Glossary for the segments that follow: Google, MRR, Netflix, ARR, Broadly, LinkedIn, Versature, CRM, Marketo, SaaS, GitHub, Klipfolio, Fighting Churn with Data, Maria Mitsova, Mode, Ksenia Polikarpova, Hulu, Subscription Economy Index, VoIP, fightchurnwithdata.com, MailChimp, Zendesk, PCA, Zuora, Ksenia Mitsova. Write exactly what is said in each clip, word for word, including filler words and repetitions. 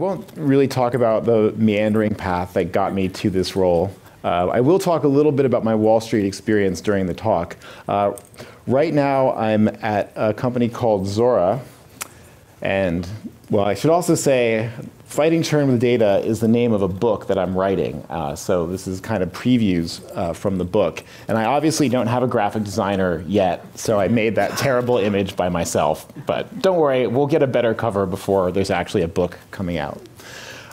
won't really talk about the meandering path that got me to this role. Uh, I will talk a little bit about my Wall Street experience during the talk. Uh, right now, I'm at a company called Zuora. And, well, I should also say, Fighting Churn with Data is the name of a book that I'm writing. Uh, so this is kind of previews uh, from the book. And I obviously don't have a graphic designer yet, so I made that terrible image by myself. But don't worry, we'll get a better cover before there's actually a book coming out.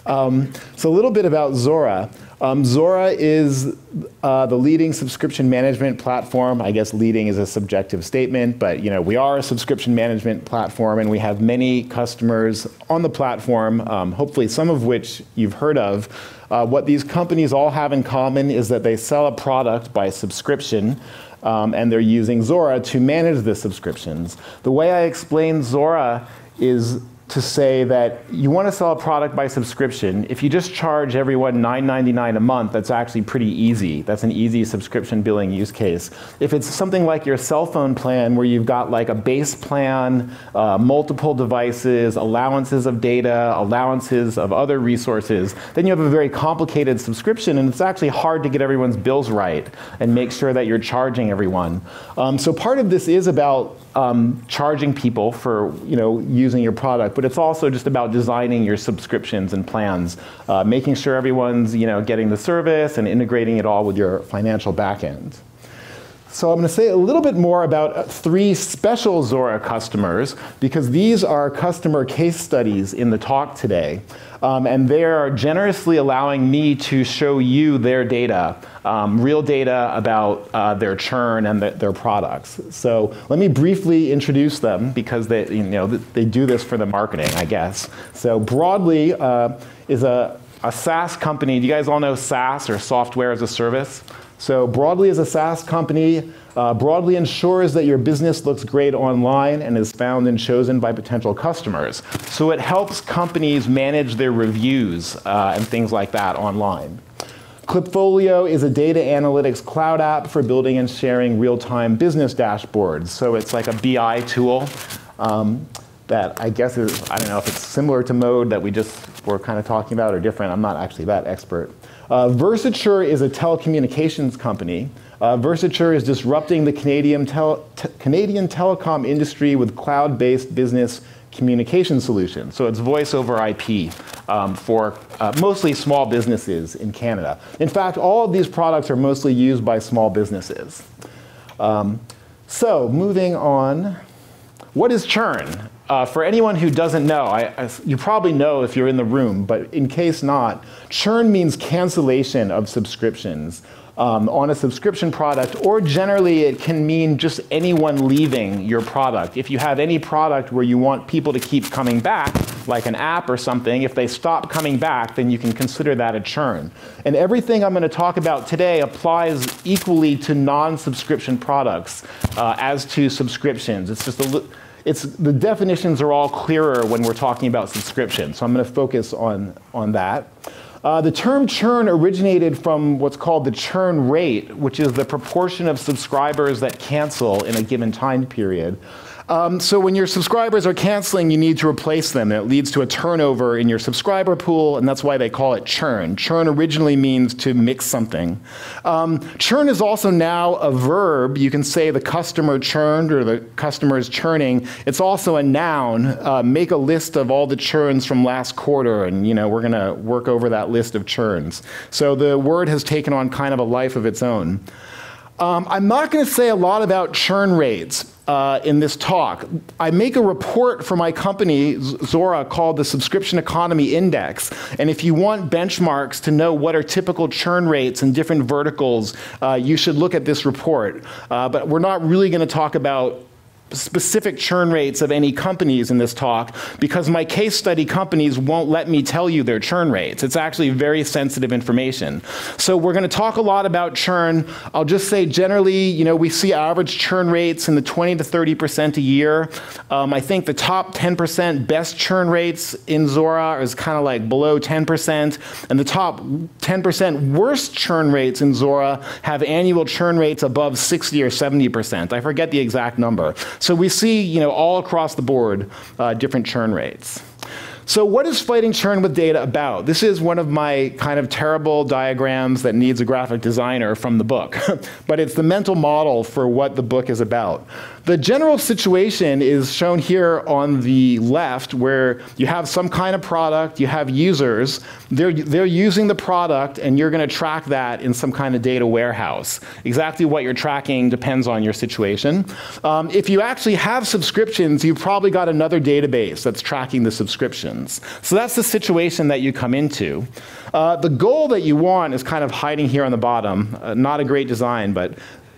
Um, so a little bit about Zuora. Um, Zuora is uh, the leading subscription management platform. I guess leading is a subjective statement, but you know, we are a subscription management platform and we have many customers on the platform, um, hopefully some of which you've heard of. Uh, what these companies all have in common is that they sell a product by subscription. Um, and they're using Zuora to manage the subscriptions. The way I explain Zuora is to say that you want to sell a product by subscription. If you just charge everyone nine ninety-nine a month, that's actually pretty easy. That's an easy subscription billing use case. If it's something like your cell phone plan where you've got like a base plan, uh, multiple devices, allowances of data, allowances of other resources, then you have a very complicated subscription and it's actually hard to get everyone's bills right and make sure that you're charging everyone. Um, so part of this is about um, charging people for, you know, using your product. But it's also just about designing your subscriptions and plans, uh, making sure everyone's, you know, getting the service and integrating it all with your financial backend. So I'm going to say a little bit more about three special Zuora customers, because these are customer case studies in the talk today. Um, and they are generously allowing me to show you their data, um, real data about uh, their churn and the, their products. So let me briefly introduce them, because they, you know, they do this for the marketing, I guess. So Broadly uh, is a, a SaaS company. Do you guys all know SaaS, or software as a service? So Broadly is a SaaS company. Uh, Broadly ensures that your business looks great online and is found and chosen by potential customers. So it helps companies manage their reviews uh, and things like that online. Klipfolio is a data analytics cloud app for building and sharing real-time business dashboards. So it's like a B I tool um, that I guess is, I don't know if it's similar to Mode that we just were kind of talking about or different. I'm not actually that expert. Uh, Versature is a telecommunications company. Uh, Versature is disrupting the Canadian, tele te Canadian telecom industry with cloud-based business communication solutions. So it's voice over I P um, for uh, mostly small businesses in Canada. In fact, all of these products are mostly used by small businesses. Um, so moving on, what is churn? Uh, for anyone who doesn't know, I, I, you probably know if you're in the room, but in case not, churn means cancellation of subscriptions um, on a subscription product, or generally it can mean just anyone leaving your product. If you have any product where you want people to keep coming back, like an app or something, if they stop coming back, then you can consider that a churn. And everything I'm going to talk about today applies equally to non-subscription products uh, as to subscriptions. It's just a little... It's, the definitions are all clearer when we're talking about subscription, so I'm going to focus on, on that. Uh, the term churn originated from what's called the churn rate, which is the proportion of subscribers that cancel in a given time period. Um, so when your subscribers are canceling, you need to replace them. It leads to a turnover in your subscriber pool, and that's why they call it churn. Churn originally means to mix something. Um, churn is also now a verb. You can say the customer churned or the customer is churning. It's also a noun. Uh, make a list of all the churns from last quarter, and you know we're going to work over that list of churns. So the word has taken on kind of a life of its own. Um, I'm not going to say a lot about churn rates uh, in this talk. I make a report for my company, Zuora, called the Subscription Economy Index. And if you want benchmarks to know what are typical churn rates in different verticals, uh, you should look at this report. Uh, but we're not really going to talk about specific churn rates of any companies in this talk, because my case study companies won't let me tell you their churn rates. It's actually very sensitive information. So we're going to talk a lot about churn. I'll just say generally, you know, we see average churn rates in the twenty to thirty percent a year. Um, I think the top ten percent best churn rates in Zuora is kind of like below ten percent, and the top ten percent worst churn rates in Zuora have annual churn rates above sixty or seventy percent. I forget the exact number. So we see, you know, all across the board, uh, different churn rates. So what is Fighting Churn with Data about? This is one of my kind of terrible diagrams that needs a graphic designer from the book. But it's the mental model for what the book is about. The general situation is shown here on the left, where you have some kind of product, you have users, they're, they're using the product, and you're going to track that in some kind of data warehouse. Exactly what you're tracking depends on your situation. Um, if you actually have subscriptions, you've probably got another database that's tracking the subscription. So that's the situation that you come into. Uh, the goal that you want is kind of hiding here on the bottom. Uh, not a great design, but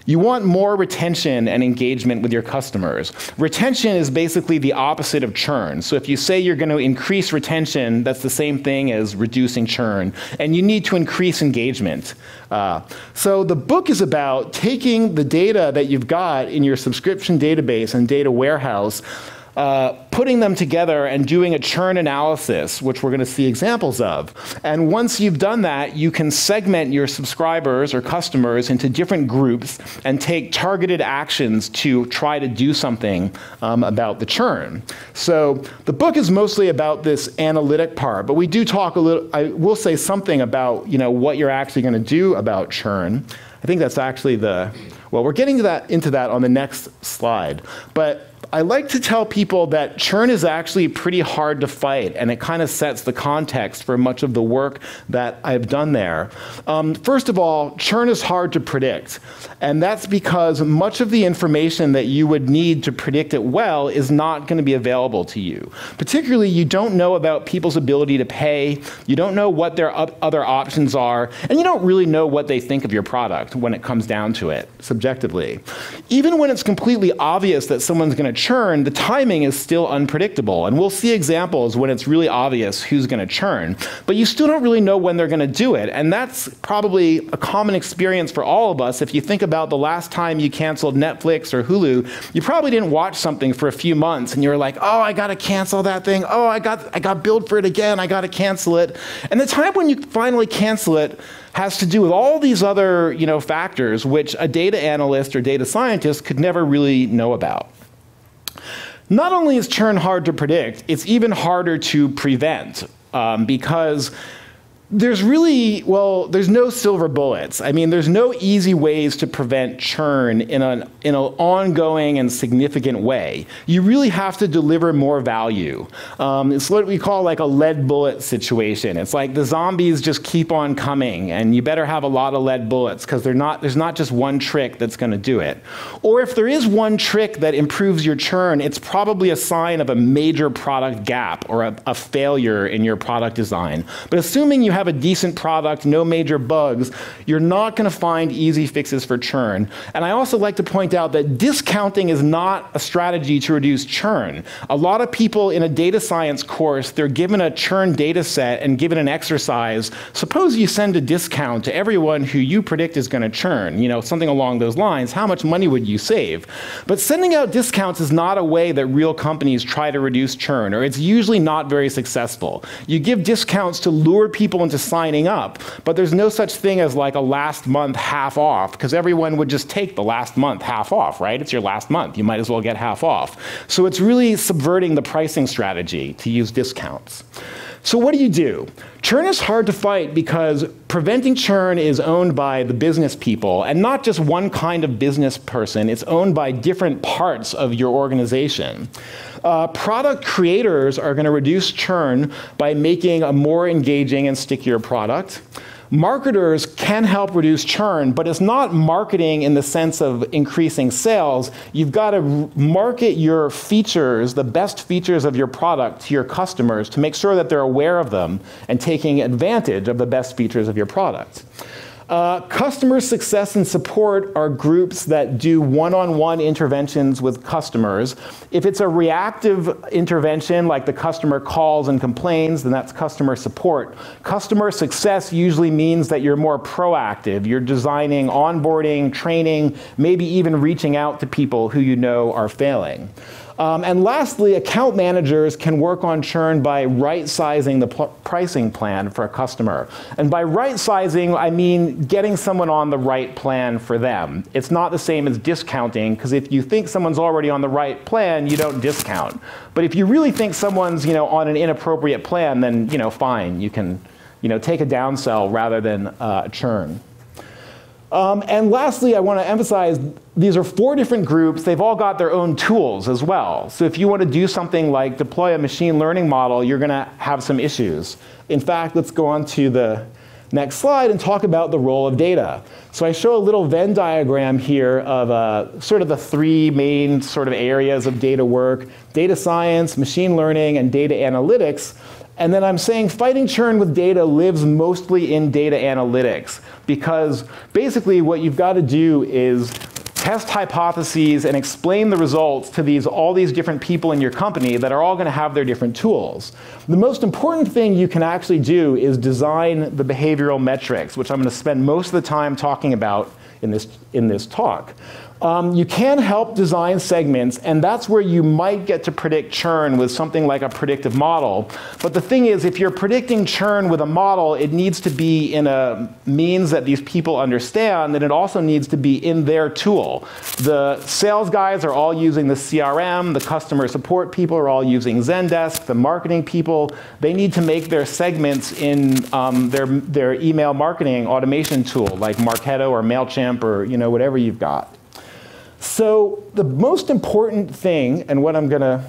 you want more retention and engagement with your customers. Retention is basically the opposite of churn. So if you say you're going to increase retention, that's the same thing as reducing churn. And you need to increase engagement. Uh, so the book is about taking the data that you've got in your subscription database and data warehouse, Uh, putting them together and doing a churn analysis, which we're going to see examples of. And once you've done that, you can segment your subscribers or customers into different groups and take targeted actions to try to do something um, about the churn. So the book is mostly about this analytic part, but we do talk a little, I will say something about, you know, what you're actually going to do about churn. I think that's actually the, well, we're getting to that, into that on the next slide. But I like to tell people that churn is actually pretty hard to fight, and it kind of sets the context for much of the work that I've done there. Um, first of all, churn is hard to predict, and that's because much of the information that you would need to predict it well is not going to be available to you. Particularly, you don't know about people's ability to pay, you don't know what their other options are, and you don't really know what they think of your product when it comes down to it, subjectively. Even when it's completely obvious that someone's going to churn, the timing is still unpredictable. And we'll see examples when it's really obvious who's going to churn, but you still don't really know when they're going to do it. And that's probably a common experience for all of us. If you think about the last time you canceled Netflix or Hulu, you probably didn't watch something for a few months and you were like, oh, I got to cancel that thing. Oh, I got, I got billed for it again. I got to cancel it. And the time when you finally cancel it has to do with all these other, you know, factors, which a data analyst or data scientist could never really know about. Not only is churn hard to predict, it's even harder to prevent um, because there's really, well, there's no silver bullets. I mean, there's no easy ways to prevent churn in an, in an ongoing and significant way. You really have to deliver more value. Um, it's what we call like a lead bullet situation. It's like the zombies just keep on coming, and you better have a lot of lead bullets because they're not, there's not just one trick that's going to do it. Or if there is one trick that improves your churn, it's probably a sign of a major product gap or a, a failure in your product design. But assuming you have have a decent product, no major bugs, you're not going to find easy fixes for churn. And I also like to point out that discounting is not a strategy to reduce churn. A lot of people in a data science course, they're given a churn data set and given an exercise. Suppose you send a discount to everyone who you predict is going to churn, you know, something along those lines. How much money would you save? But sending out discounts is not a way that real companies try to reduce churn, or it's usually not very successful. You give discounts to lure people into to signing up, but there's no such thing as like a last month half off, because everyone would just take the last month half off, right? It's your last month. You might as well get half off. So it's really subverting the pricing strategy to use discounts. So what do you do? Churn is hard to fight because preventing churn is owned by the business people, and not just one kind of business person. It's owned by different parts of your organization. Uh, product creators are going to reduce churn by making a more engaging and stickier product. Marketers can help reduce churn, but it's not marketing in the sense of increasing sales. You've got to market your features, the best features of your product, to your customers to make sure that they're aware of them and taking advantage of the best features of your product. Uh, customer success and support are groups that do one-on-one interventions with customers. If it's a reactive intervention, like the customer calls and complains, then that's customer support. Customer success usually means that you're more proactive. You're designing, onboarding, training, maybe even reaching out to people who you know are failing. Um, and lastly, account managers can work on churn by right-sizing the pricing plan for a customer. And by right-sizing, I mean getting someone on the right plan for them. It's not the same as discounting, because if you think someone's already on the right plan, you don't discount. But if you really think someone's, you know, on an inappropriate plan, then, you know, fine. You can, you know, take a downsell rather than uh, churn. Um, and lastly, I want to emphasize, these are four different groups. They've all got their own tools as well. So if you want to do something like deploy a machine learning model, you're going to have some issues. In fact, let's go on to the next slide and talk about the role of data. So I show a little Venn diagram here of uh, sort of the three main sort of areas of data work: data science, machine learning, and data analytics. And then I'm saying fighting churn with data lives mostly in data analytics, because basically what you've got to do is test hypotheses and explain the results to these, all these different people in your company that are all going to have their different tools. The most important thing you can actually do is design the behavioral metrics, which I'm going to spend most of the time talking about in this, in this talk. Um, you can help design segments, and that's where you might get to predict churn with something like a predictive model. But the thing is, if you're predicting churn with a model, it needs to be in a means that these people understand, and it also needs to be in their tool. The sales guys are all using the C R M, the customer support people are all using Zendesk, the marketing people, they need to make their segments in um, their, their email marketing automation tool, like Marketo or MailChimp or, you know, whatever you've got. So the most important thing, and what I'm going to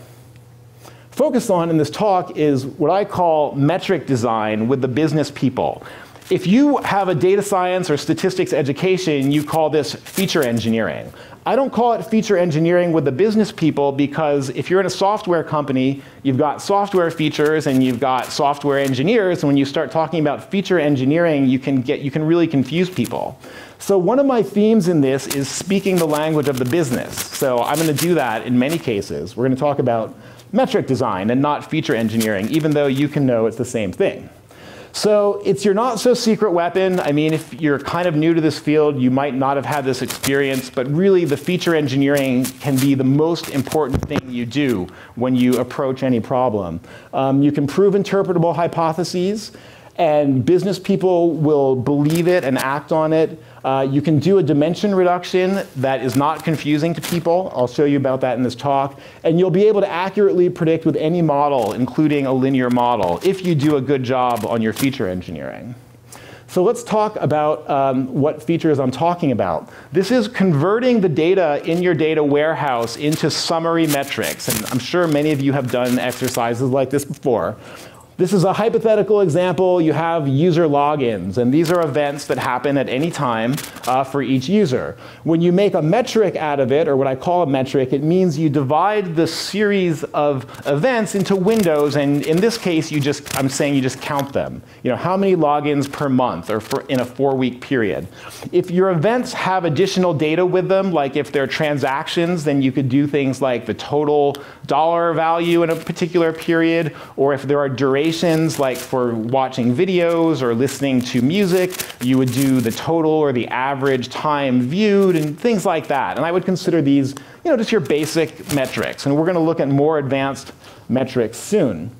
focus on in this talk, is what I call metric design with the business people. If you have a data science or statistics education, you call this feature engineering. I don't call it feature engineering with the business people, because if you're in a software company, you've got software features and you've got software engineers, and when you start talking about feature engineering, you can get, you can really confuse people. So one of my themes in this is speaking the language of the business. So I'm going to do that in many cases. We're going to talk about metric design and not feature engineering, even though you can know it's the same thing. So it's your not-so-secret weapon. I mean, if you're kind of new to this field, you might not have had this experience, but really the feature engineering can be the most important thing you do when you approach any problem. Um, you can prove interpretable hypotheses, and business people will believe it and act on it. Uh, you can do a dimension reduction that is not confusing to people. I'll show you about that in this talk. And you'll be able to accurately predict with any model, including a linear model, if you do a good job on your feature engineering. So let's talk about um, what features I'm talking about. This is converting the data in your data warehouse into summary metrics. And I'm sure many of you have done exercises like this before. This is a hypothetical example. You have user logins, and these are events that happen at any time uh, for each user. When you make a metric out of it, or what I call a metric, it means you divide the series of events into windows, and in this case, you just, I'm saying you just count them. You know, how many logins per month or for in a four-week period. If your events have additional data with them, like if they're transactions, then you could do things like the total dollar value in a particular period, or if there are durations, like for watching videos or listening to music, you would do the total or the average time viewed and things like that. And I would consider these, you know, just your basic metrics. And we're going to look at more advanced metrics soon.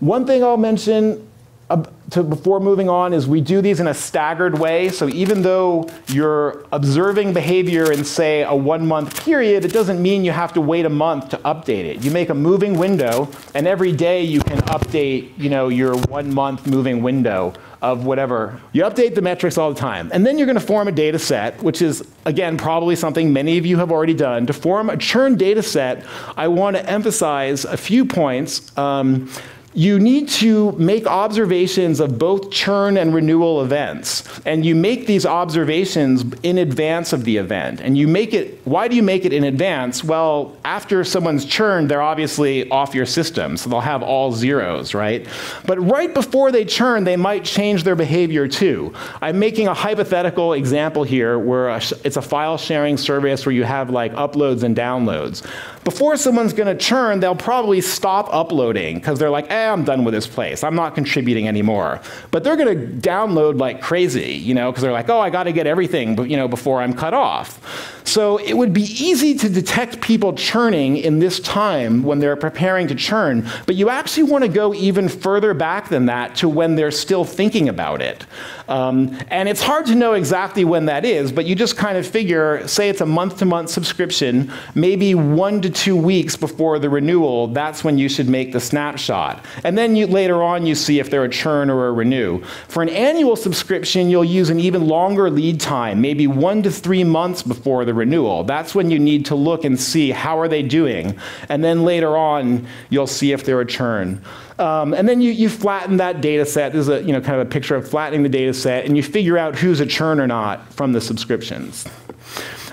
One thing I'll mention uh, to, before moving on is we do these in a staggered way. So even though you're observing behavior in, say, a one-month period, it doesn't mean you have to wait a month to update it. You make a moving window, and every day you can update, you know, your one-month moving window of whatever. You update the metrics all the time. And then you're going to form a data set, which is, again, probably something many of you have already done. To form a churn data set, I want to emphasize a few points. Um, You need to make observations of both churn and renewal events. And you make these observations in advance of the event. And you make it, why do you make it in advance? Well, after someone's churned, they're obviously off your system, so they'll have all zeros, right? But right before they churn, they might change their behavior too. I'm making a hypothetical example here where a sh it's a file sharing service where you have like uploads and downloads. Before someone's gonna churn, they'll probably stop uploading because they're like, eh, I'm done with this place. I'm not contributing anymore. But they're going to download like crazy, you know, because they're like, oh, I got to get everything, but you know, before I'm cut off. So it would be easy to detect people churning in this time when they're preparing to churn, but you actually want to go even further back than that to when they're still thinking about it. Um, and it's hard to know exactly when that is, but you just kind of figure, say it's a month-to-month subscription, maybe one to two weeks before the renewal, that's when you should make the snapshot. And then you, later on, you see if they're a churn or a renew. For an annual subscription, you'll use an even longer lead time, maybe one to three months before the renewal. That's when you need to look and see how are they doing. And then later on, you'll see if they're a churn. Um, and then you, you flatten that data set. This is a, you know, kind of a picture of flattening the data set, and you figure out who's a churn or not from the subscriptions.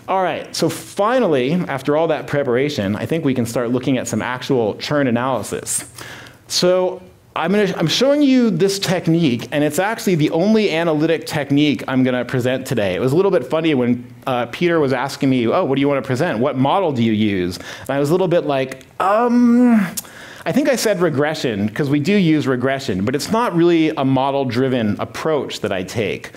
All right, so finally, after all that preparation, I think we can start looking at some actual churn analysis. So I'm, gonna, I'm showing you this technique, and it's actually the only analytic technique I'm going to present today. It was a little bit funny when uh, Peter was asking me, oh, what do you want to present? What model do you use? And I was a little bit like, um... I think I said regression, because we do use regression, but it's not really a model-driven approach that I take.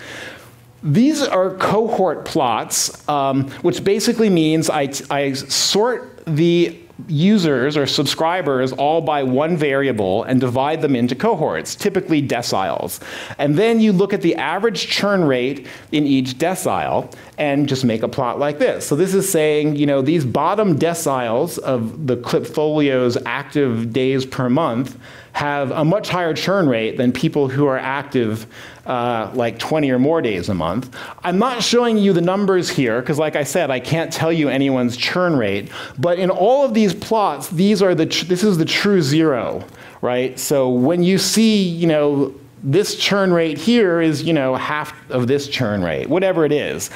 These are cohort plots, um, which basically means I, I sort the users or subscribers all by one variable and divide them into cohorts, typically deciles. And then you look at the average churn rate in each decile and just make a plot like this. So this is saying, you know, these bottom deciles of the Klipfolio's active days per month have a much higher churn rate than people who are active uh, like twenty or more days a month. I'm not showing you the numbers here, because like I said, I can't tell you anyone's churn rate. But in all of these plots, these are the tr this is the true zero, right? So when you see, you know, this churn rate here is, you know, half of this churn rate, whatever it is.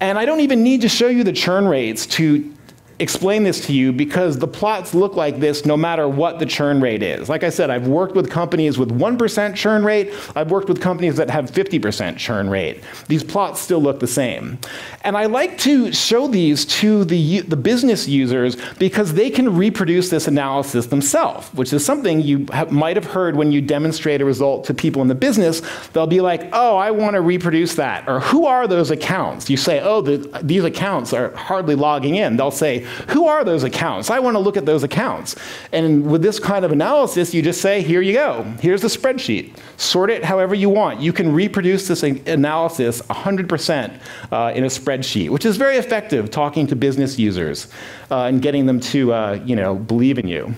And I don't even need to show you the churn rates to explain this to you, because the plots look like this no matter what the churn rate is. Like I said, I've worked with companies with one percent churn rate. I've worked with companies that have fifty percent churn rate. These plots still look the same. And I like to show these to the, the business users because they can reproduce this analysis themselves, which is something you have, might have heard when you demonstrate a result to people in the business. They'll be like, oh, I want to reproduce that. Or who are those accounts? You say, oh, the, these accounts are hardly logging in. They'll say, who are those accounts? I want to look at those accounts. And with this kind of analysis, you just say, here you go. Here's the spreadsheet. Sort it however you want. You can reproduce this analysis one hundred percent uh, in a spreadsheet, which is very effective talking to business users uh, and getting them to uh, you know, believe in you.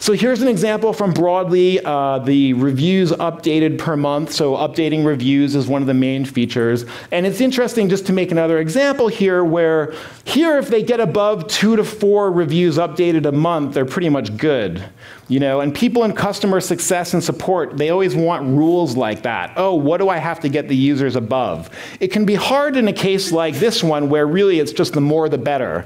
So here's an example from Broadly, uh, the reviews updated per month. So updating reviews is one of the main features. And it's interesting just to make another example here where here if they get above two to four reviews updated a month, they're pretty much good. You know, and people in customer success and support, they always want rules like that. Oh, what do I have to get the users above? It can be hard in a case like this one where really it's just the more the better.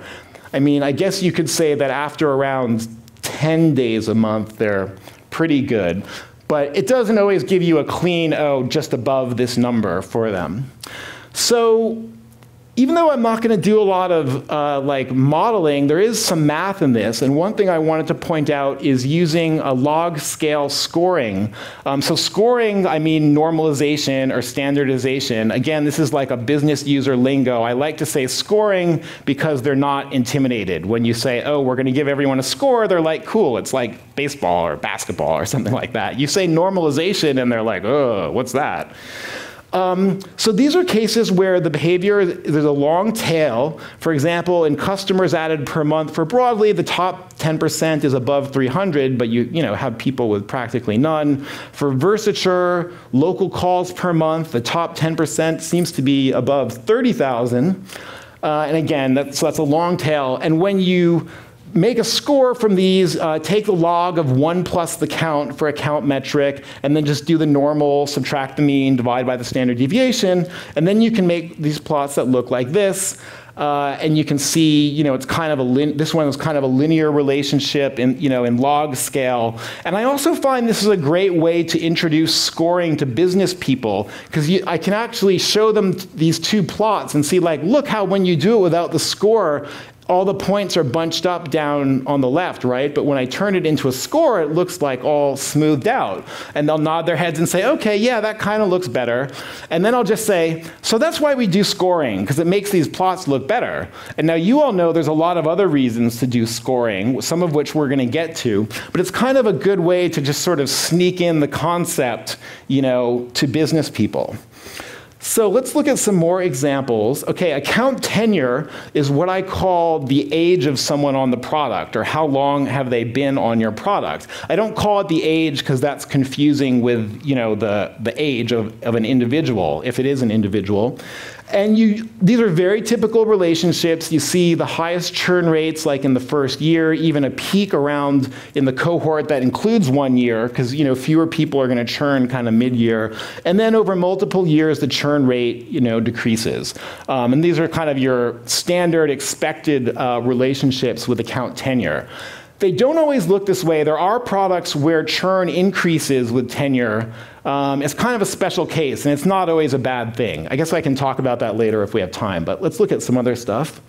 I mean, I guess you could say that after around ten days a month, they're pretty good. But it doesn't always give you a clean, oh, just above this number for them. So even though I'm not going to do a lot of uh, like modeling, there is some math in this. And one thing I wanted to point out is using a log scale scoring. Um, so scoring, I mean normalization or standardization. Again, this is like a business user lingo. I like to say scoring because they're not intimidated. When you say, oh, we're going to give everyone a score, they're like, cool. It's like baseball or basketball or something like that. You say normalization, and they're like, oh, what's that? Um, so these are cases where the behavior, there's a long tail. For example, in customers added per month for Broadly, the top ten percent is above three hundred, but you, you know, have people with practically none. For Versature, local calls per month, the top ten percent seems to be above thirty thousand. Uh, and again, that's, so that's a long tail. And when you make a score from these, uh, take the log of one plus the count for account metric, and then just do the normal, subtract the mean, divide by the standard deviation, and then you can make these plots that look like this. Uh, and you can see, you know, it's kind of a lin this one is kind of a linear relationship in, you know, in log scale. And I also find this is a great way to introduce scoring to business people, because I can actually show them these two plots and see, like, look how when you do it without the score, all the points are bunched up down on the left, right? But when I turn it into a score, it looks like all smoothed out. And they'll nod their heads and say, okay, yeah, that kind of looks better. And then I'll just say, so that's why we do scoring, because it makes these plots look better. And now you all know there's a lot of other reasons to do scoring, some of which we're going to get to. But it's kind of a good way to just sort of sneak in the concept, you know, to business people. So let's look at some more examples. Okay, account tenure is what I call the age of someone on the product, or how long have they been on your product. I don't call it the age because that's confusing with, you know, the, the age of, of an individual, if it is an individual. And you, these are very typical relationships. You see the highest churn rates like in the first year, even a peak around in the cohort that includes one year, because, you know, fewer people are going to churn kind of mid-year. And then over multiple years, the churn rate, you know, decreases. Um, and these are kind of your standard expected uh, relationships with account tenure. They don't always look this way. There are products where churn increases with tenure. Um, it's kind of a special case, and it's not always a bad thing. I guess I can talk about that later if we have time, but let's look at some other stuff.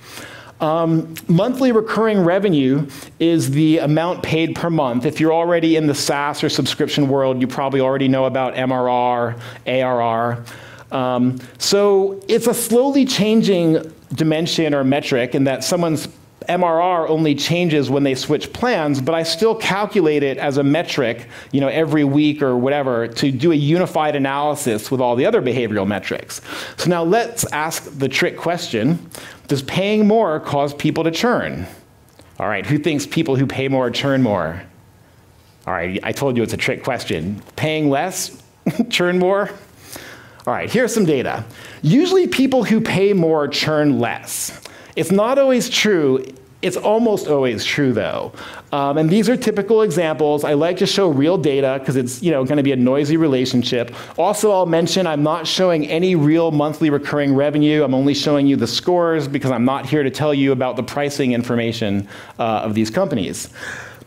Um, monthly recurring revenue is the amount paid per month. If you're already in the SaaS or subscription world, you probably already know about M R R, A R R. Um, so it's a slowly changing dimension or metric in that someone's M R R only changes when they switch plans, but I still calculate it as a metric, you know, every week or whatever, to do a unified analysis with all the other behavioral metrics. So now let's ask the trick question. Does paying more cause people to churn? All right, who thinks people who pay more churn more? All right, I told you it's a trick question. Paying less, churn more? All right, here's some data. Usually people who pay more churn less. It's not always true. It's almost always true, though. Um, and these are typical examples. I like to show real data because it's, you know, going to be a noisy relationship. Also, I'll mention I'm not showing any real monthly recurring revenue. I'm only showing you the scores because I'm not here to tell you about the pricing information uh, of these companies.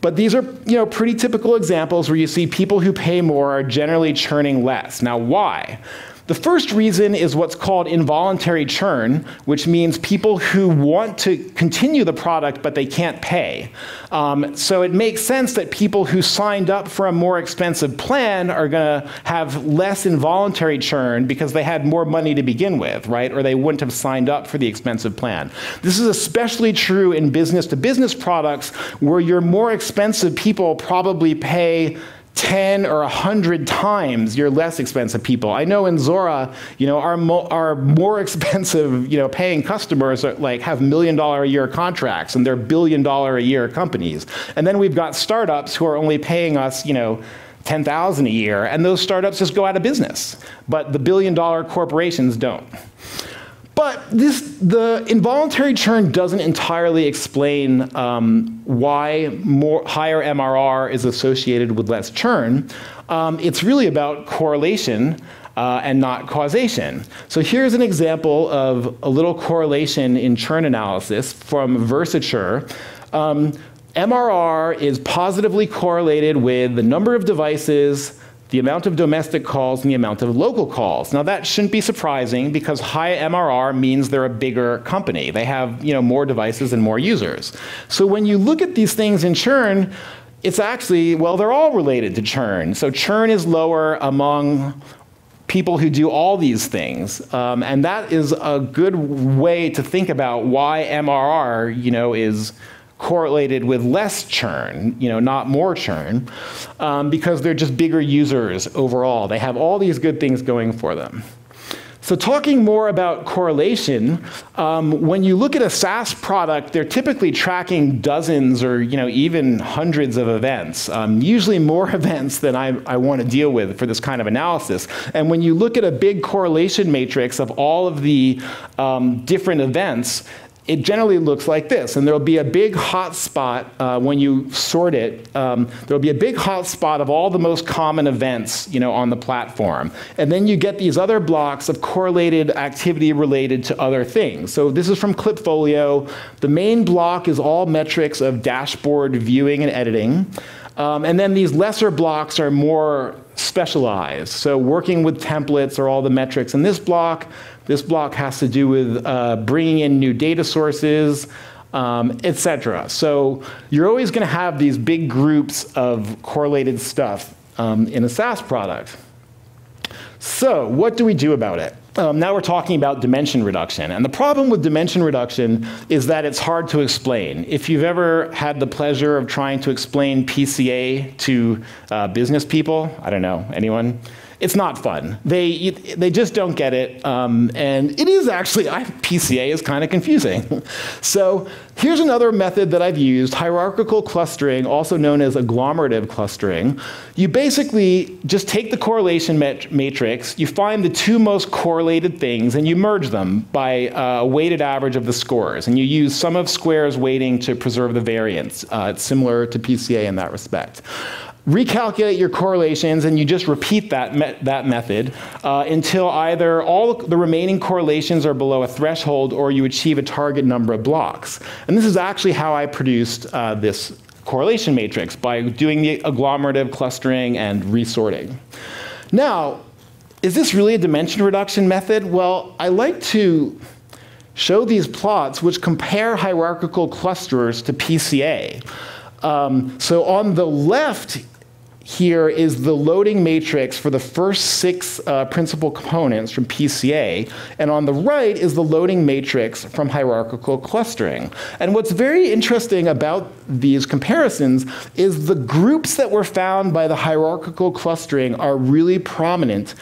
But these are, you know, pretty typical examples where you see people who pay more are generally churning less. Now, why? The first reason is what's called involuntary churn, which means people who want to continue the product but they can't pay. Um, so it makes sense that people who signed up for a more expensive plan are going to have less involuntary churn because they had more money to begin with, right? Or they wouldn't have signed up for the expensive plan. This is especially true in business-to-business products where your more expensive people probably pay ten or a hundred times your less expensive people. I know in Zuora, you know, our, mo our more expensive, you know, paying customers are, like, have million dollar a year contracts and they're billion dollar a year companies. And then we've got startups who are only paying us, you know, ten thousand a year, and those startups just go out of business. But the billion dollar corporations don't. But this, the involuntary churn doesn't entirely explain um, why more, higher M R R is associated with less churn. Um, it's really about correlation uh, and not causation. So here's an example of a little correlation in churn analysis from Versature. Um, M R R is positively correlated with the number of devices, the amount of domestic calls, and the amount of local calls. Now that shouldn't be surprising because high M R R means they're a bigger company. They have, you know, more devices and more users. So when you look at these things in churn, it's actually, well, they're all related to churn. So churn is lower among people who do all these things. Um, and that is a good way to think about why M R R, you know, is correlated with less churn, you know, not more churn, um, because they're just bigger users overall. They have all these good things going for them. So talking more about correlation, um, when you look at a SaaS product, they're typically tracking dozens or, you know, even hundreds of events, um, usually more events than I, I want to deal with for this kind of analysis. And when you look at a big correlation matrix of all of the um, different events, it generally looks like this, and there'll be a big hot spot uh, when you sort it. Um, there'll be a big hot spot of all the most common events, you know, on the platform. And then you get these other blocks of correlated activity related to other things. So this is from Klipfolio. The main block is all metrics of dashboard viewing and editing. Um, and then these lesser blocks are more specialized. So working with templates are all the metrics in this block. This block has to do with uh, bringing in new data sources, um, et cetera. So you're always going to have these big groups of correlated stuff um, in a SaaS product. So what do we do about it? Um, now we're talking about dimension reduction. And the problem with dimension reduction is that it's hard to explain. If you've ever had the pleasure of trying to explain P C A to uh, business people, I don't know, anyone? It's not fun. They, they just don't get it. Um, and it is actually, I, P C A is kind of confusing. So here's another method that I've used, hierarchical clustering, also known as agglomerative clustering. You basically just take the correlation mat matrix, you find the two most correlated things, and you merge them by uh, a weighted average of the scores. And you use sum of squares weighting to preserve the variance. Uh, it's similar to P C A in that respect. Recalculate your correlations, and you just repeat that, me that method uh, until either all the remaining correlations are below a threshold or you achieve a target number of blocks. And this is actually how I produced uh, this correlation matrix, by doing the agglomerative clustering and resorting. Now, is this really a dimension reduction method? Well, I like to show these plots which compare hierarchical clusters to P C A. Um, so on the left, here is the loading matrix for the first six uh, principal components from P C A, and on the right is the loading matrix from hierarchical clustering. And what's very interesting about these comparisons is the groups that were found by the hierarchical clustering are really prominent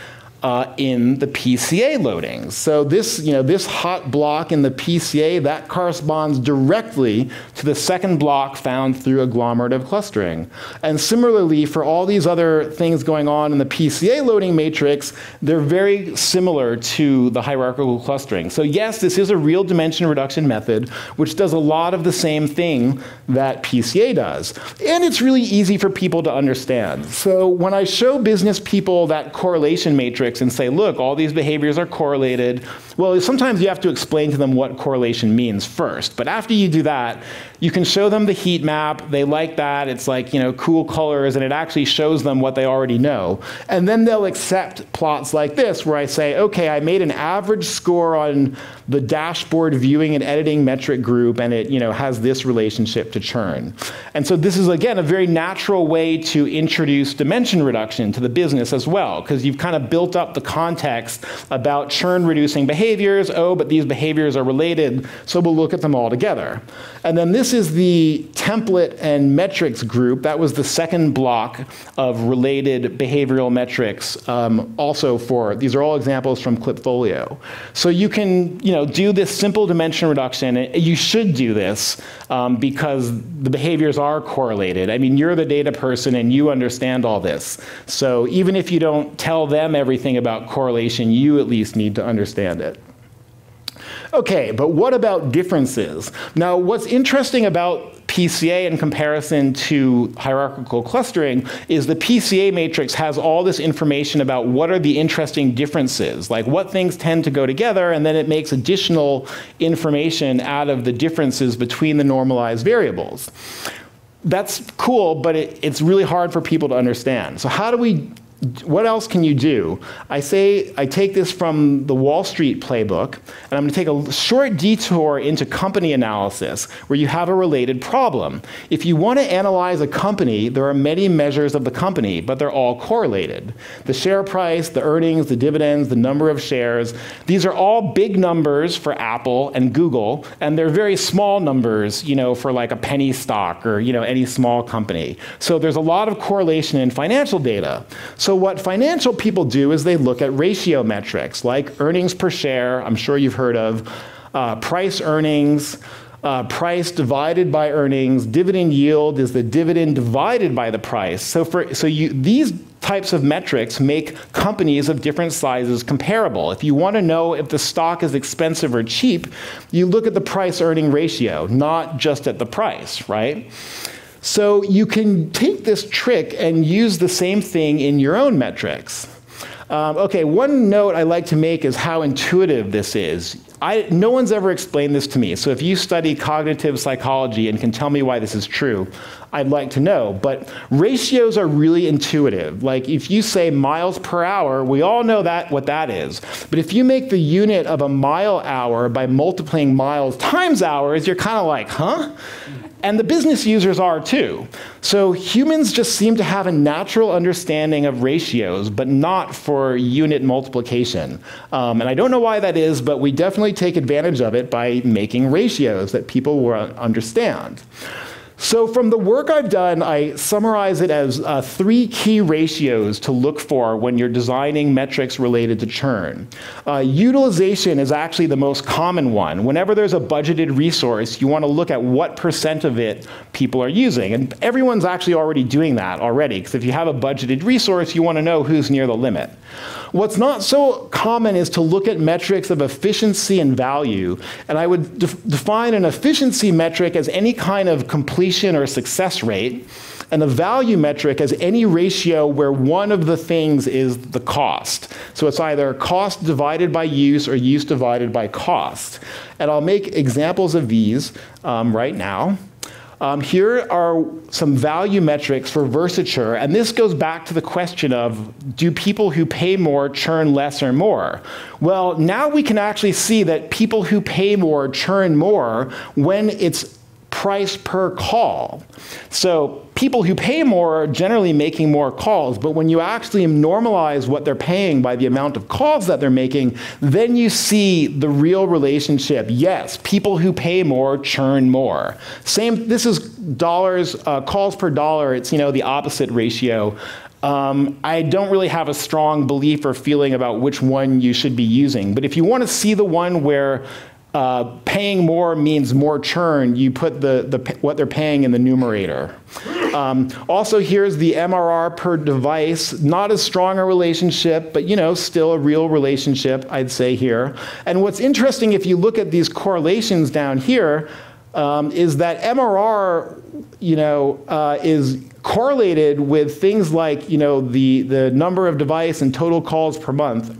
Uh, in the P C A loadings. So this, you know, this hot block in the P C A, that corresponds directly to the second block found through agglomerative clustering. And similarly, for all these other things going on in the P C A loading matrix, they're very similar to the hierarchical clustering. So yes, this is a real dimension reduction method, which does a lot of the same thing that P C A does. And it's really easy for people to understand. So when I show business people that correlation matrix, and say, look, all these behaviors are correlated. Well, sometimes you have to explain to them what correlation means first. But after you do that, you can show them the heat map. They like that. It's like, you know, cool colors, and it actually shows them what they already know. And then they'll accept plots like this where I say, okay, I made an average score on the dashboard viewing and editing metric group, and it, you know, has this relationship to churn. And so this is, again, a very natural way to introduce dimension reduction to the business as well, because you've kind of built up the context about churn reducing behaviors. Oh, but these behaviors are related, so we'll look at them all together. And then this is the template and metrics group. That was the second block of related behavioral metrics, um, also for, these are all examples from Klipfolio. So you can, you know, do this simple dimension reduction. You should do this um, because the behaviors are correlated. I mean, you're the data person and you understand all this. So even if you don't tell them everything about correlation, you at least need to understand it. Okay, but what about differences? Now, what's interesting about P C A in comparison to hierarchical clustering is the P C A matrix has all this information about what are the interesting differences, like what things tend to go together, and then it makes additional information out of the differences between the normalized variables. That's cool, but it, it's really hard for people to understand. So how do we What else can you do? I say I take this from the Wall Street playbook, and I'm going to take a short detour into company analysis, where you have a related problem. If you want to analyze a company, there are many measures of the company, but they're all correlated. The share price, the earnings, the dividends, the number of shares, these are all big numbers for Apple and Google, and they're very small numbers, you know, for like a penny stock or, you know, any small company. So there's a lot of correlation in financial data. So what financial people do is they look at ratio metrics, like earnings per share, I'm sure you've heard of, uh, price earnings, uh, price divided by earnings, dividend yield is the dividend divided by the price. So, for, so you, these types of metrics make companies of different sizes comparable. If you want to know if the stock is expensive or cheap, you look at the price-earning ratio, not just at the price, right? So you can take this trick and use the same thing in your own metrics. Um, okay, one note I like to make is how intuitive this is. I, no one's ever explained this to me. So if you study cognitive psychology and can tell me why this is true, I'd like to know. But ratios are really intuitive. Like if you say miles per hour, we all know that what that is. But if you make the unit of a mile hour by multiplying miles times hours, you're kind of like, huh? And the business users are too. So humans just seem to have a natural understanding of ratios, but not for unit multiplication. Um, and I don't know why that is, but we definitely take advantage of it by making ratios that people will understand. So from the work I've done, I summarize it as uh, three key ratios to look for when you're designing metrics related to churn. Uh, utilization is actually the most common one. Whenever there's a budgeted resource, you want to look at what percent of it people are using. And everyone's actually already doing that already, because if you have a budgeted resource, you want to know who's near the limit. What's not so common is to look at metrics of efficiency and value. And I would def- define an efficiency metric as any kind of complete or success rate, and a value metric as any ratio where one of the things is the cost. So it's either cost divided by use or use divided by cost. And I'll make examples of these um, right now. Um, here are some value metrics for Versature, and this goes back to the question of, do people who pay more churn less or more? Well, now we can actually see that people who pay more churn more when it's price per call. So people who pay more are generally making more calls, but when you actually normalize what they're paying by the amount of calls that they're making, then you see the real relationship. Yes, people who pay more churn more. Same, this is dollars, uh, calls per dollar, it's, you know, the opposite ratio. Um, I don't really have a strong belief or feeling about which one you should be using, but if you want to see the one where Uh, paying more means more churn, you put the, the, what they're paying in the numerator. Um, also, here's the M R R per device. Not as strong a relationship, but you know, still a real relationship, I'd say here. And what's interesting, if you look at these correlations down here, um, is that M R R, you know, uh, is correlated with things like, you know, the, the number of device and total calls per month.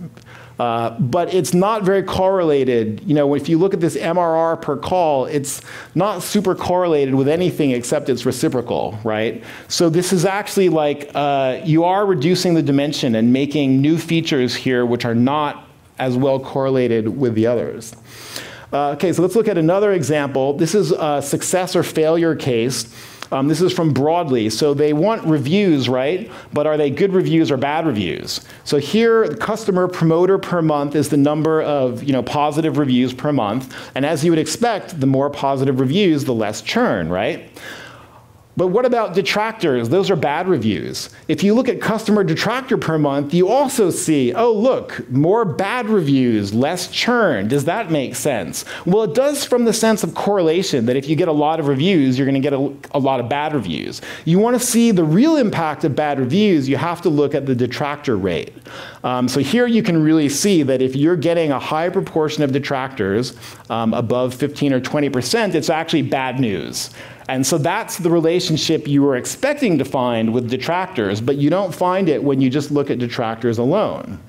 Uh, but it's not very correlated. You know, if you look at this M R R per call, it's not super correlated with anything except it's reciprocal, right? So this is actually like, uh, you are reducing the dimension and making new features here which are not as well correlated with the others. Uh, okay, so let's look at another example. This is a success or failure case. Um, this is from Broadly. So they want reviews, right? But are they good reviews or bad reviews? So here, the customer promoter per month is the number of, you know, positive reviews per month. And as you would expect, the more positive reviews, the less churn, right? But what about detractors? Those are bad reviews. If you look at customer detractor per month, you also see, oh look, more bad reviews, less churn. Does that make sense? Well, it does from the sense of correlation, that if you get a lot of reviews, you're gonna get a, a lot of bad reviews. You wanna see the real impact of bad reviews, you have to look at the detractor rate. Um, so here you can really see that if you're getting a high proportion of detractors, um, above fifteen or twenty percent, it's actually bad news. And so that's the relationship you were expecting to find with detractors, but you don't find it when you just look at detractors alone.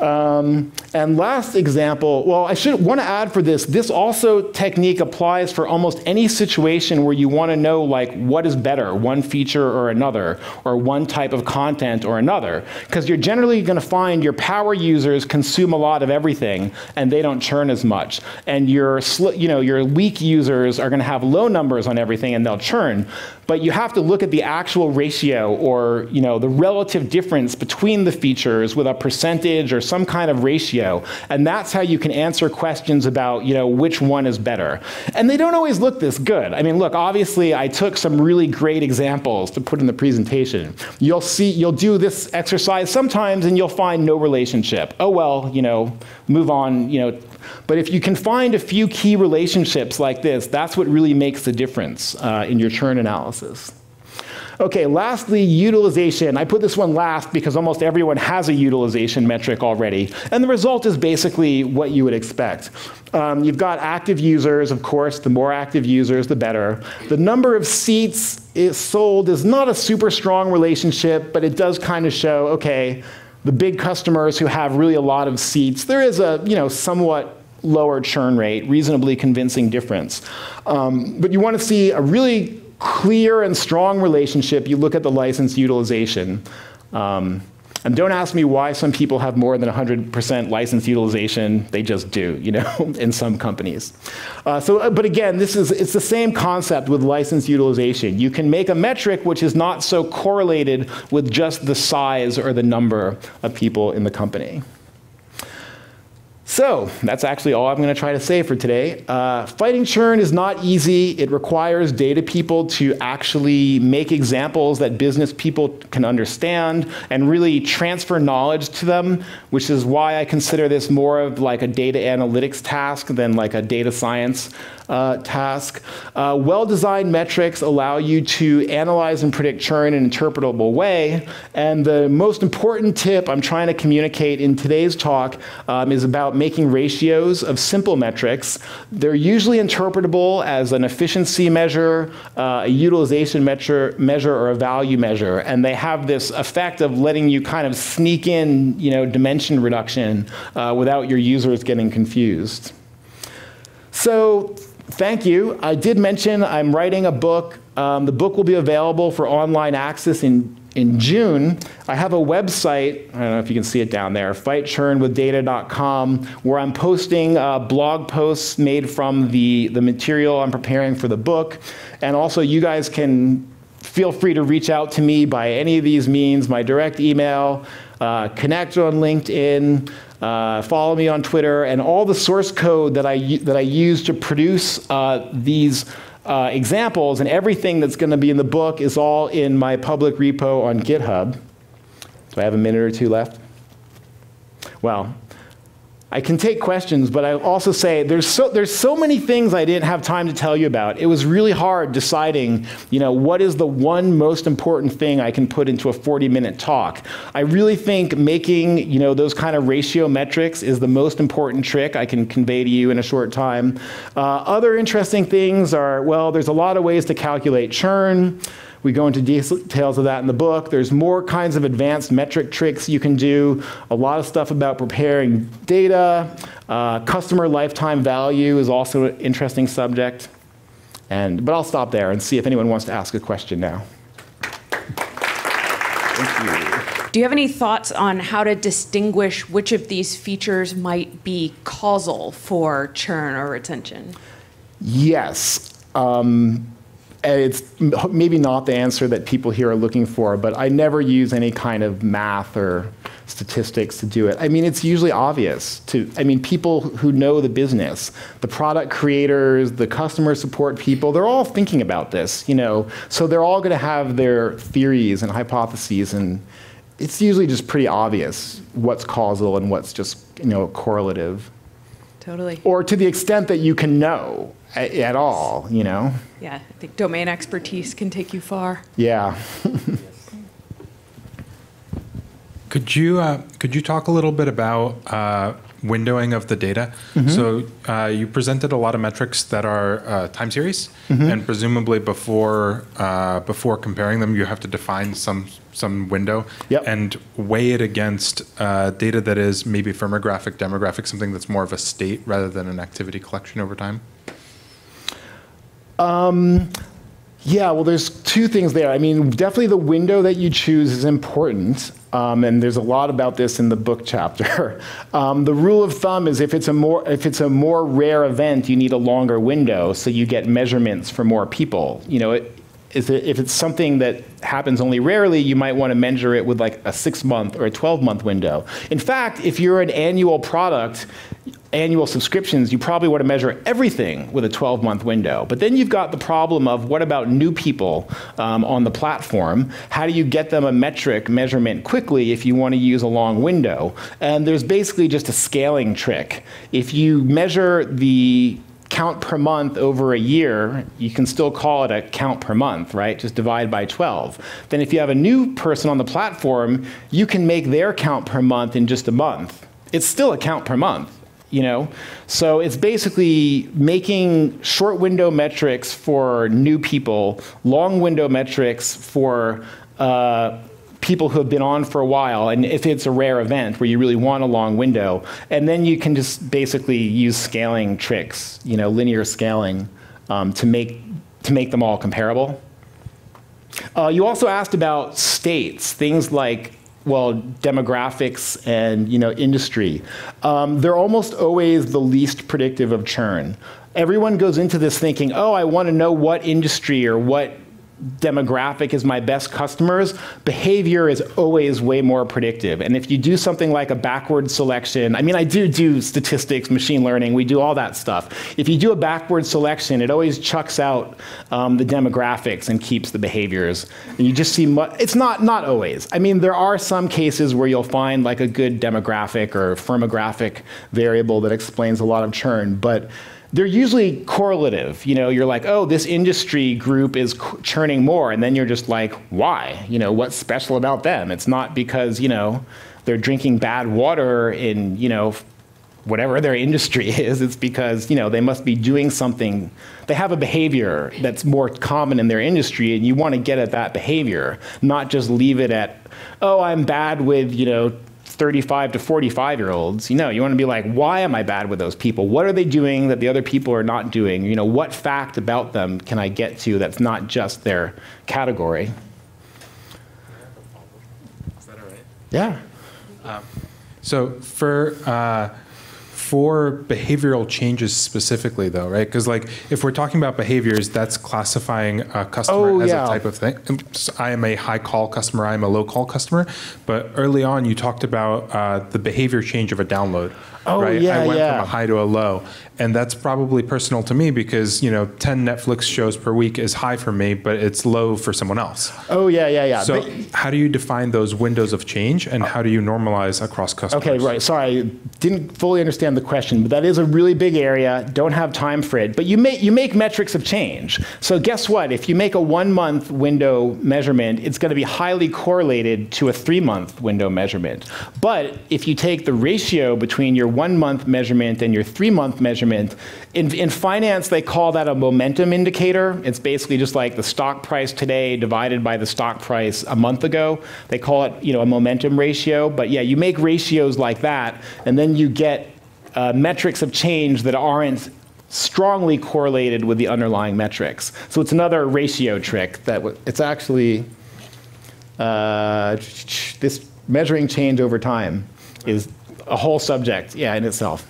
Um, and last example, well, I should want to add for this, this also technique applies for almost any situation where you want to know, like, what is better, one feature or another, or one type of content or another, because you're generally going to find your power users consume a lot of everything and they don't churn as much, and your, sl you know, your weak users are going to have low numbers on everything and they'll churn. But you have to look at the actual ratio, or, you know, the relative difference between the features with a percentage or some kind of ratio, and that's how you can answer questions about, you know, which one is better. And they don't always look this good. I mean, look, obviously I took some really great examples to put in the presentation. You'll see, you'll do this exercise sometimes and you'll find no relationship. Oh well, you know, move on, you know. But if you can find a few key relationships like this, that's what really makes the difference uh, in your churn analysis. Okay, lastly, utilization. I put this one last because almost everyone has a utilization metric already. And the result is basically what you would expect. Um, you've got active users, of course. The more active users, the better. The number of seats is sold is not a super strong relationship, but it does kind of show, okay, the big customers who have really a lot of seats, there is a, you know, somewhat lower churn rate, reasonably convincing difference. Um, but you want to see a really clear and strong relationship. You look at the license utilization. Um, And don't ask me why some people have more than one hundred percent license utilization. They just do, you know, in some companies. Uh, so, but again, this is, it's the same concept with license utilization. You can make a metric which is not so correlated with just the size or the number of people in the company. So that's actually all I'm going to try to say for today. Uh, fighting churn is not easy. It requires data people to actually make examples that business people can understand and really transfer knowledge to them, which is why I consider this more of like a data analytics task than like a data science uh, task. Uh, well-designed metrics allow you to analyze and predict churn in an interpretable way. And the most important tip I'm trying to communicate in today's talk um, is about making ratios of simple metrics. They're usually interpretable as an efficiency measure, uh, a utilization measure, measure, or a value measure, and they have this effect of letting you kind of sneak in, you know, dimension reduction uh, without your users getting confused. So, thank you. I did mention I'm writing a book. Um, the book will be available for online access in. In June, I have a website, I don't know if you can see it down there, fight churn with data dot com, where I'm posting uh, blog posts made from the, the material I'm preparing for the book. And also you guys can feel free to reach out to me by any of these means, my direct email, uh, connect on LinkedIn, Uh, follow me on Twitter, and all the source code that I, that I use to produce uh, these uh, examples and everything that's going to be in the book is all in my public repo on GitHub. Do I have a minute or two left? Well, I can take questions, but I'll also say there's so, there's so many things I didn't have time to tell you about. It was really hard deciding, you know, what is the one most important thing I can put into a forty minute talk. I really think making, you know, those kind of ratio metrics is the most important trick I can convey to you in a short time. Uh, other interesting things are, well, there's a lot of ways to calculate churn. We go into details of that in the book. There's more kinds of advanced metric tricks you can do, a lot of stuff about preparing data. Uh, customer lifetime value is also an interesting subject. And, but I'll stop there and see if anyone wants to ask a question now. Thank you. Do you have any thoughts on how to distinguish which of these features might be causal for churn or retention? Yes. Um, And it's maybe not the answer that people here are looking for, but I never use any kind of math or statistics to do it. I mean, it's usually obvious to, I mean, people who know the business, the product creators, the customer support people, they're all thinking about this, you know, so they're all going to have their theories and hypotheses, and it's usually just pretty obvious what's causal and what's just, you know, correlative. Totally. Or to the extent that you can know at, at all, you know? Yeah, I think domain expertise can take you far. Yeah. Could you uh, could you talk a little bit about uh, windowing of the data? Mm-hmm. So uh, you presented a lot of metrics that are uh, time series, mm-hmm. and presumably before uh, before comparing them, you have to define some some window, yep. and weigh it against uh, data that is maybe firmographic, demographic, something that's more of a state rather than an activity collection over time. Um, yeah, well, there's two things there. I mean, definitely the window that you choose is important. Um, and there's a lot about this in the book chapter. um, the rule of thumb is if it's a more if it's a more rare event, you need a longer window, so you get measurements for more people. You know, it, if it's something that happens only rarely, you might want to measure it with like a six-month or a twelve-month window. In fact, if you're an annual product, annual subscriptions, you probably want to measure everything with a twelve-month window. But then you've got the problem of what about new people um, on the platform? How do you get them a metric measurement quickly if you want to use a long window? And there's basically just a scaling trick. If you measure the count per month over a year, you can still call it a count per month, right? Just divide by twelve. Then if you have a new person on the platform, you can make their count per month in just a month. It's still a count per month. You know, so it's basically making short window metrics for new people, long window metrics for uh, people who have been on for a while, and if it's a rare event where you really want a long window, and then you can just basically use scaling tricks, you know, linear scaling, um, to make to make them all comparable. Uh, you also asked about states, things like, well, demographics and, you know, industry. Um, they're almost always the least predictive of churn. Everyone goes into this thinking, oh, I want to know what industry or what demographic is my best customers. Behavior is always way more predictive. And if you do something like a backward selection, I mean, I do do statistics, machine learning, we do all that stuff. If you do a backward selection, it always chucks out um, the demographics and keeps the behaviors. And you just see, mu it's not, not always. I mean, there are some cases where you'll find like a good demographic or firmographic variable that explains a lot of churn, but they're usually correlative. You know, you're like, oh, this industry group is churning more, and then you're just like, why? You know, what's special about them? It's not because, you know, they're drinking bad water in, you know, whatever their industry is. It's because, you know, they must be doing something. They have a behavior that's more common in their industry, and you want to get at that behavior, not just leave it at, oh, I'm bad with, you know, thirty-five to forty-five year olds, you know, you want to be like, why am I bad with those people? What are they doing that the other people are not doing? You know, what fact about them can I get to that's not just their category? Is that all right? Yeah. Um, so for uh, for behavioral changes specifically, though, right? Because like if we're talking about behaviors, that's classifying a customer oh, as yeah. a type of thing. I am a high call customer, I am a low call customer. But early on, you talked about uh, the behavior change of a download. Oh, right? yeah, I went yeah. from a high to a low. And that's probably personal to me because, you know, ten Netflix shows per week is high for me, but it's low for someone else. Oh, yeah, yeah, yeah. So but, how do you define those windows of change, and how do you normalize across customers? Okay, right. Sorry, didn't fully understand the question, but that is a really big area. Don't have time for it. But you make, you make metrics of change. So guess what? If you make a one-month window measurement, it's going to be highly correlated to a three-month window measurement. But if you take the ratio between your one-month measurement and your three-month measurement. In, in finance, they call that a momentum indicator. It's basically just like the stock price today divided by the stock price a month ago. They call it, you know, a momentum ratio. But yeah, you make ratios like that, and then you get uh, metrics of change that aren't strongly correlated with the underlying metrics. So it's another ratio trick that w it's actually uh, this measuring change over time is a whole subject, yeah, in itself.